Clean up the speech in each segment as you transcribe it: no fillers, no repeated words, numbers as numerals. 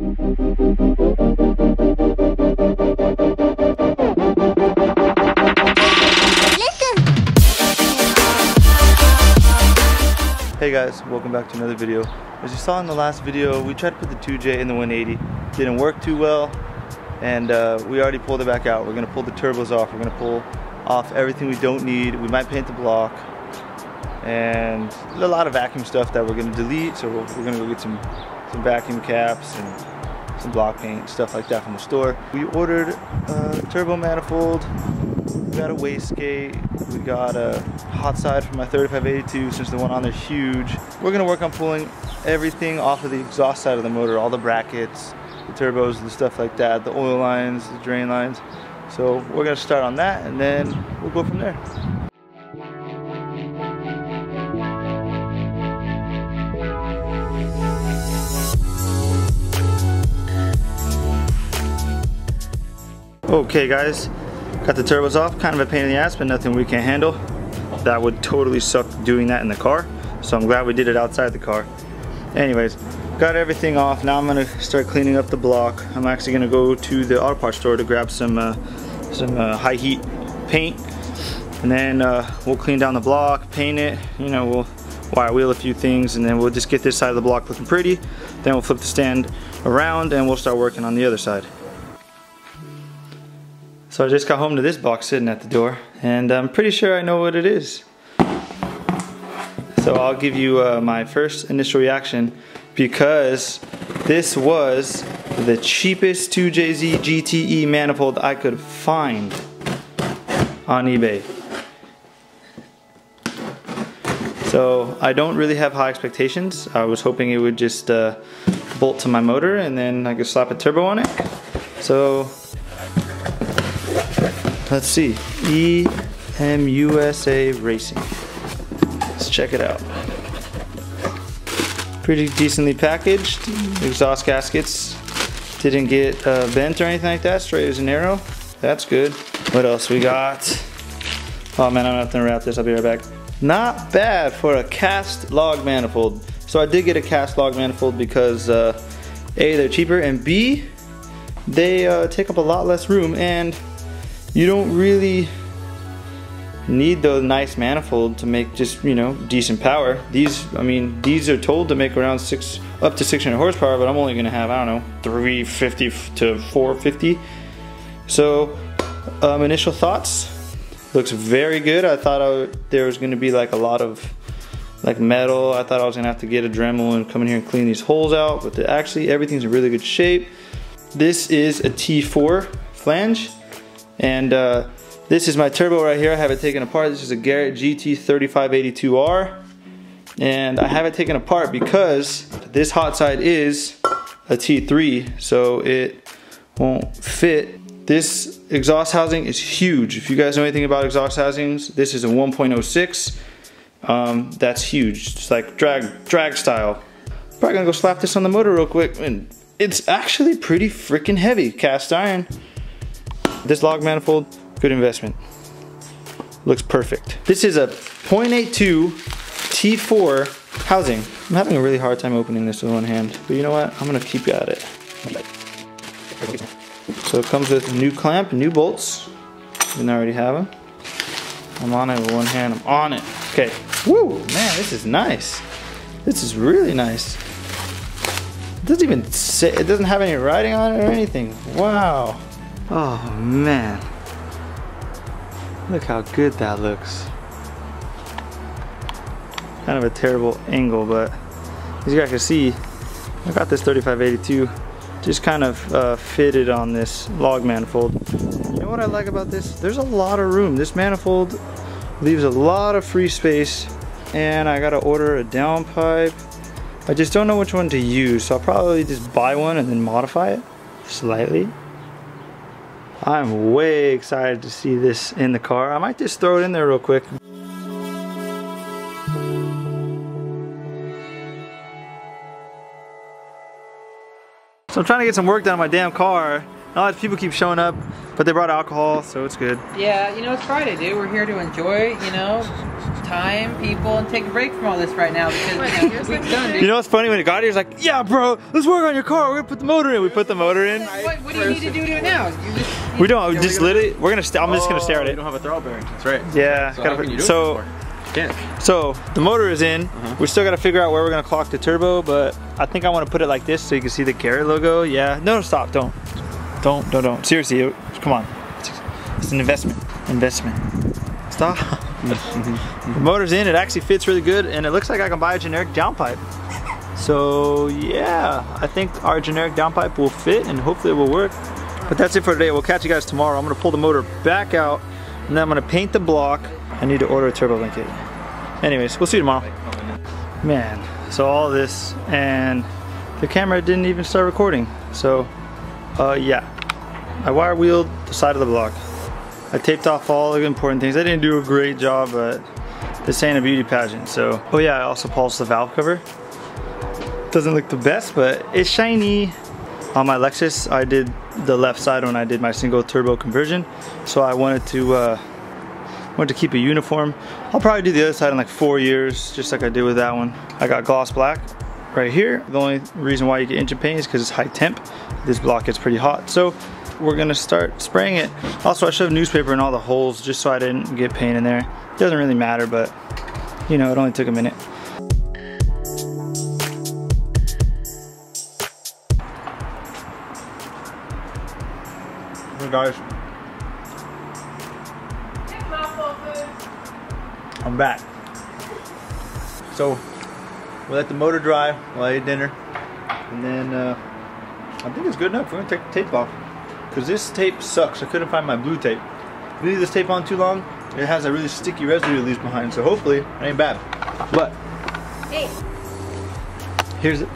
Hey guys, welcome back to another video. As you saw in the last video, we tried to put the 2J in the 180. Didn't work too well, and we already pulled it back out. We're gonna pull the turbos off. We're gonna pull off everything we don't need. We might paint the block, and a lot of vacuum stuff that we're gonna delete. So we're gonna go get some vacuum caps and some block paint, stuff like that from the store. We ordered a turbo manifold, we got a wastegate, we got a hot side for my 3582 since the one on there is huge. We're gonna work on pulling everything off of the exhaust side of the motor, all the brackets, the turbos, the stuff like that, the oil lines, the drain lines. So we're gonna start on that and then we'll go from there. Okay guys, got the turbos off, kind of a pain in the ass, but nothing we can't handle. That would totally suck doing that in the car, so I'm glad we did it outside the car. Anyways, got everything off, now I'm gonna start cleaning up the block. I'm actually gonna go to the auto parts store to grab some high heat paint, and then we'll clean down the block, paint it, you know, we'll wire wheel a few things, and then we'll just get this side of the block looking pretty, then we'll flip the stand around and we'll start working on the other side. So I just got home to this box sitting at the door, and I'm pretty sure I know what it is. So I'll give you my first initial reaction, because this was the cheapest 2JZ GTE manifold I could find on eBay. So I don't really have high expectations. I was hoping it would just bolt to my motor and then I could slap a turbo on it. So let's see, E-M-U-S-A Racing. Let's check it out. Pretty decently packaged. Exhaust gaskets didn't get bent or anything like that. Straight as an arrow. That's good. What else we got? Oh man, I'm not gonna wrap this. I'll be right back. Not bad for a cast log manifold. So I did get a cast log manifold because A, they're cheaper, and B, they take up a lot less room, and you don't really need the nice manifold to make just, you know, decent power. These, I mean, these are told to make around up to 600 horsepower, but I'm only gonna have, I don't know, 350 to 450. So, initial thoughts, looks very good. I thought there was gonna be like a lot of like metal. I thought I was gonna have to get a Dremel and come in here and clean these holes out, but actually everything's in really good shape. This is a T4 flange. And this is my turbo right here. I have it taken apart. This is a Garrett GT3582R. And I have it taken apart because this hot side is a T3, so it won't fit. This exhaust housing is huge. If you guys know anything about exhaust housings, this is a 1.06. That's huge. It's like drag style. Probably gonna go slap this on the motor real quick. And it's actually pretty freaking heavy, cast iron. This log manifold, good investment. Looks perfect. This is a 0.82 T4 housing. I'm having a really hard time opening this with one hand, but you know what? I'm gonna keep at it. So it comes with new clamp, new bolts. Didn't already have them. I'm on it with one hand, I'm on it. Okay, woo, man, this is nice. This is really nice. It doesn't even say, it doesn't have any writing on it or anything. Wow. Oh man, look how good that looks. Kind of a terrible angle, but as you guys can see, I got this 3582 just kind of fitted on this log manifold. You know what I like about this? There's a lot of room. This manifold leaves a lot of free space, and I gotta order a downpipe. I just don't know which one to use, so I'll probably just buy one and then modify it slightly. I'm way excited to see this in the car. I might just throw it in there real quick. So I'm trying to get some work done on my damn car. A lot of people keep showing up, but they brought alcohol, so it's good. Yeah, you know, it's Friday, dude. We're here to enjoy, you know, time, people, and take a break from all this right now because we've done it. You know what's funny? When it got here, it's like, yeah, bro, let's work on your car. We're gonna put the motor in. We put the motor in. What do you need to do to it now? We don't. Yeah, just literally, we're gonna. I'm just gonna stare at it. You don't have a throttle bearing. That's right. Yeah. So, the motor is in. We still gotta figure out where we're gonna clock the turbo, but I think I want to put it like this so you can see the Garrett logo. Yeah. No, stop. Don't. Seriously, come on. It's an investment. Stop. The motor's in, it actually fits really good, and it looks like I can buy a generic downpipe. So yeah, I think our generic downpipe will fit and hopefully it will work. But that's it for today. We'll catch you guys tomorrow. I'm gonna pull the motor back out and then I'm gonna paint the block. I need to order a turbo link kit. Anyways, we'll see you tomorrow. Man, so all this, and the camera didn't even start recording. So yeah, I wire wheeled the side of the block. I taped off all the important things. I didn't do a great job, but this ain't a beauty pageant, so. Oh yeah, I also polished the valve cover. Doesn't look the best, but it's shiny. On my Lexus, I did the left side when I did my single turbo conversion, so I wanted to keep it uniform. I'll probably do the other side in like 4 years, just like I did with that one. I got gloss black right here. The only reason why you get engine paint is because it's high temp. This block gets pretty hot, so we're gonna start spraying it. Also, I shoved newspaper in all the holes just so I didn't get paint in there. It doesn't really matter, but you know, it only took a minute. Hey guys, I'm back. So we'll let the motor dry while I eat dinner, and then I think it's good enough. We're gonna take the tape off, because this tape sucks. I couldn't find my blue tape. If you leave this tape on too long, it has a really sticky residue it leaves behind, so hopefully it ain't bad. But, hey, here's it.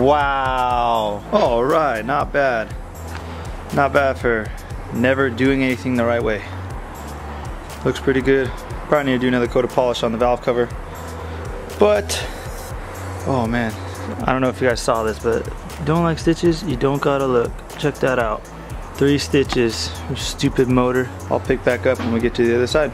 Wow. All right, not bad. Not bad for never doing anything the right way. Looks pretty good. Probably need to do another coat of polish on the valve cover. But, oh man, I don't know if you guys saw this, but don't like stitches, you don't gotta look. Check that out. 3 stitches, stupid motor. I'll pick back up when we get to the other side.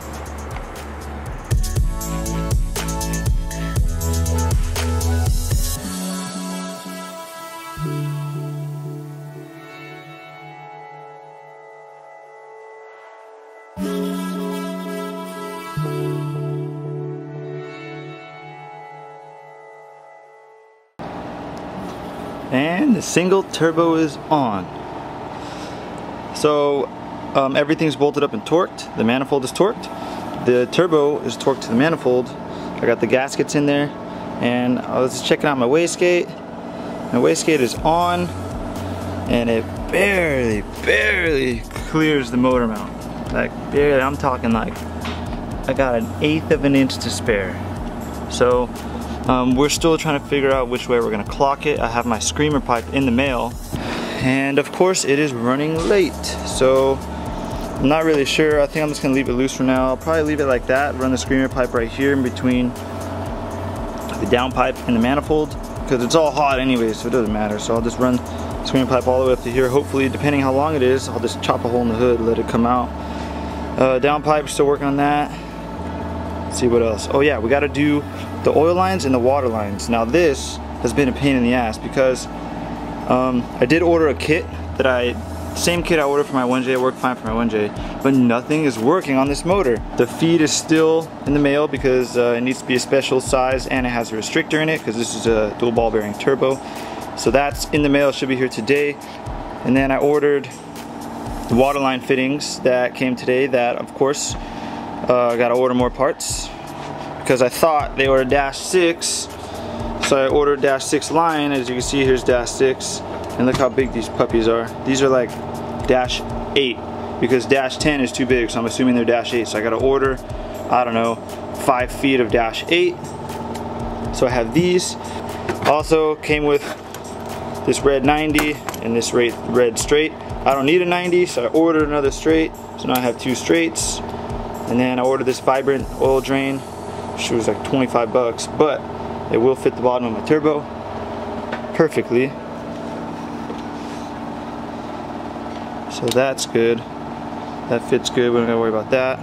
And the single turbo is on. So everything's bolted up and torqued. The manifold is torqued. The turbo is torqued to the manifold. I got the gaskets in there, and I was checking out my wastegate. My wastegate is on, and it barely clears the motor mount. Like barely, I'm talking like I got an 1/8 of an inch to spare. So we're still trying to figure out which way we're gonna clock it. I have my screamer pipe in the mail, and of course it is running late, so I'm not really sure. I think I'm just gonna leave it loose for now. I'll probably leave it like that, run the screamer pipe right here in between the downpipe and the manifold, because it's all hot anyway, so it doesn't matter. So I'll just run the screamer pipe all the way up to here. Hopefully, depending how long it is, I'll just chop a hole in the hood, let it come out. Downpipe, still working on that. Let's see what else. Oh yeah, we gotta do the oil lines and the water lines. Now this has been a pain in the ass because I did order a kit that same kit I ordered for my 1J. It worked fine for my 1J, but nothing is working on this motor. The feed is still in the mail because it needs to be a special size, and it has a restrictor in it because this is a dual ball bearing turbo. So that's in the mail, it should be here today. And then I ordered the water line fittings that came today. That of course I gotta order more parts, because I thought they ordered -6, so I ordered -6 line. As you can see, here's -6, and look how big these puppies are. These are like -8, because -10 is too big, so I'm assuming they're -8, so I gotta order, I don't know, 5 feet of -8, so I have these. Also came with this red 90 and this red straight. I don't need a 90, so I ordered another straight, so now I have 2 straights, and then I ordered this vibrant oil drain. She was like 25 bucks, but it will fit the bottom of my turbo perfectly. So that's good. That fits good. We don't gotta worry about that.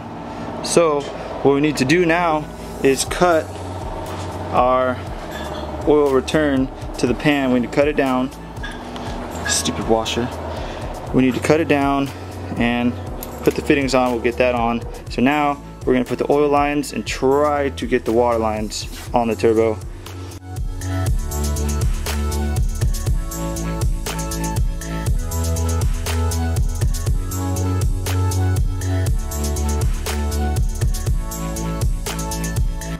So What we need to do now is cut our oil return to the pan. We need to cut it down. Stupid washer. We need to cut it down and put the fittings on. We'll get that on. So now we're gonna put the oil lines and try to get the water lines on the turbo.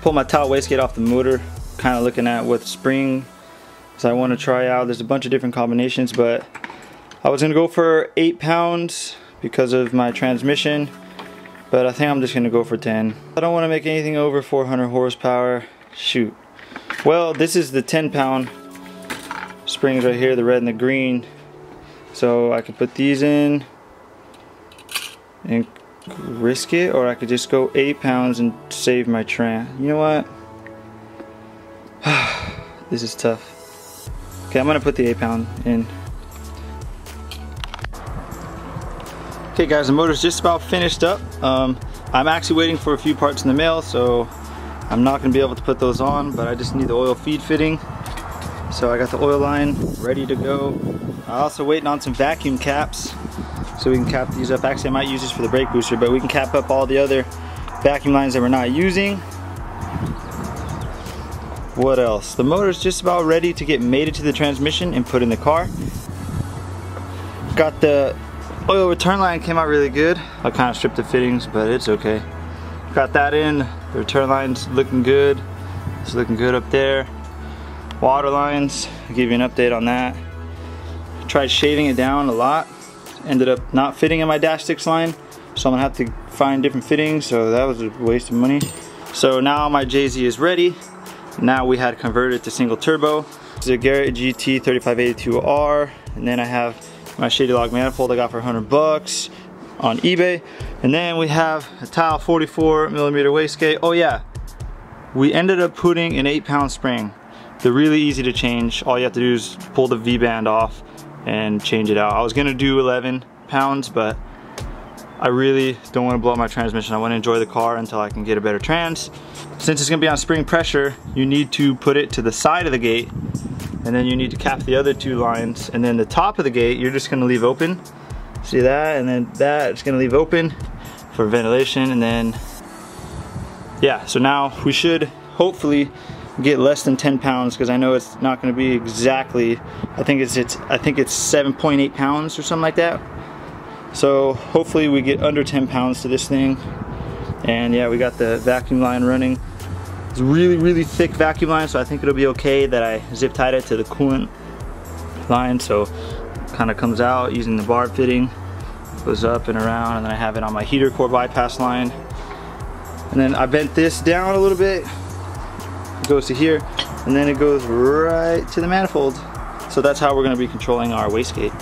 Pull my towel wastegate off the motor, kind of looking at what spring I want to try out. There's a bunch of different combinations, but I was gonna go for 8 pounds because of my transmission, but I think I'm just gonna go for 10. I don't want to make anything over 400 horsepower. Shoot. Well, this is the 10-pound springs right here, the red and the green. So I could put these in and risk it, or I could just go 8 pounds and save my tran. You know what? This is tough. Okay, I'm gonna put the 8-pound in. Okay guys, the motor's just about finished up. I'm actually waiting for a few parts in the mail, so I'm not gonna be able to put those on, but I just need the oil feed fitting. So I got the oil line ready to go. I'm also waiting on some vacuum caps, so we can cap these up. Actually, I might use this for the brake booster, but we can cap up all the other vacuum lines that we're not using. What else? The motor's just about ready to get mated to the transmission and put in the car. Got the oil return line, came out really good. I kind of stripped the fittings, but it's okay. Got that in. The return line's looking good. It's looking good up there. Water lines, I'll give you an update on that. Tried shaving it down a lot. Ended up not fitting in my dash 6 line, so I'm gonna have to find different fittings, so that was a waste of money. So now my JZ is ready. Now we had converted to single turbo. It's a Garrett GT3582R, and then I have my Shady Log manifold I got for 100 bucks on eBay. And then we have a Tile 44mm wastegate. Oh yeah, we ended up putting an 8-pound spring. They're really easy to change. All you have to do is pull the V-band off and change it out. I was gonna do 11 pounds, but I really don't want to blow up my transmission. I want to enjoy the car until I can get a better trans. Since it's going to be on spring pressure, you need to put it to the side of the gate, and then you need to cap the other 2 lines, and then the top of the gate you're just going to leave open. See that? And then that it's going to leave open for ventilation, and then yeah. So now we should hopefully get less than 10 pounds because I know it's not going to be exactly. I think it's 7.8 pounds or something like that. So hopefully we get under 10 pounds to this thing. And yeah, we got the vacuum line running. It's really, really thick vacuum line, so I think it'll be okay that I zip tied it to the coolant line. So it kind of comes out using the barb fitting, goes up and around, and then I have it on my heater core bypass line. And then I bent this down a little bit, it goes to here, and then it goes right to the manifold. So that's how we're gonna be controlling our wastegate.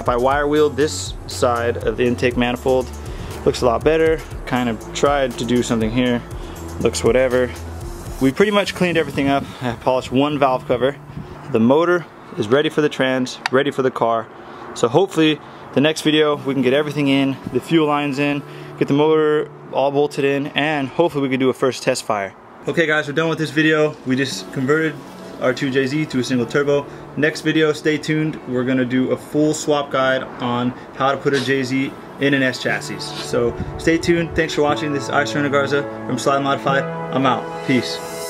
If I wire wheeled this side of the intake manifold, looks a lot better. Kind of tried to do something here, looks whatever. We pretty much cleaned everything up. I polished one valve cover. The motor is ready for the trans, ready for the car. So hopefully the next video we can get everything in, the fuel lines in, get the motor all bolted in, and hopefully we can do a first test fire. Okay guys, we're done with this video. We just converted our 2JZ to a single turbo. Next video, stay tuned. We're gonna do a full swap guide on how to put a JZ in an S chassis. So stay tuned. Thanks for watching. This is Ice Renagarza from Slide Modified. I'm out. Peace.